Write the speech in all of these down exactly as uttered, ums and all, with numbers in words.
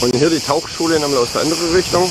Und hier die Tauchschule nochmal aus der anderen Richtung.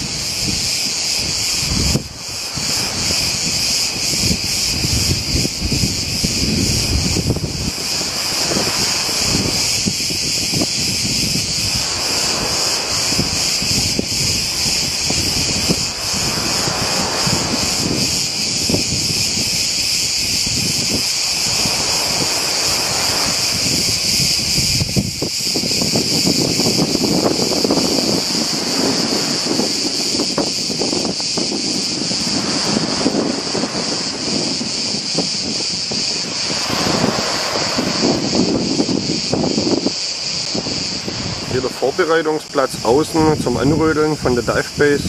Hier der Vorbereitungsplatz außen zum Anrödeln von der Dive Base.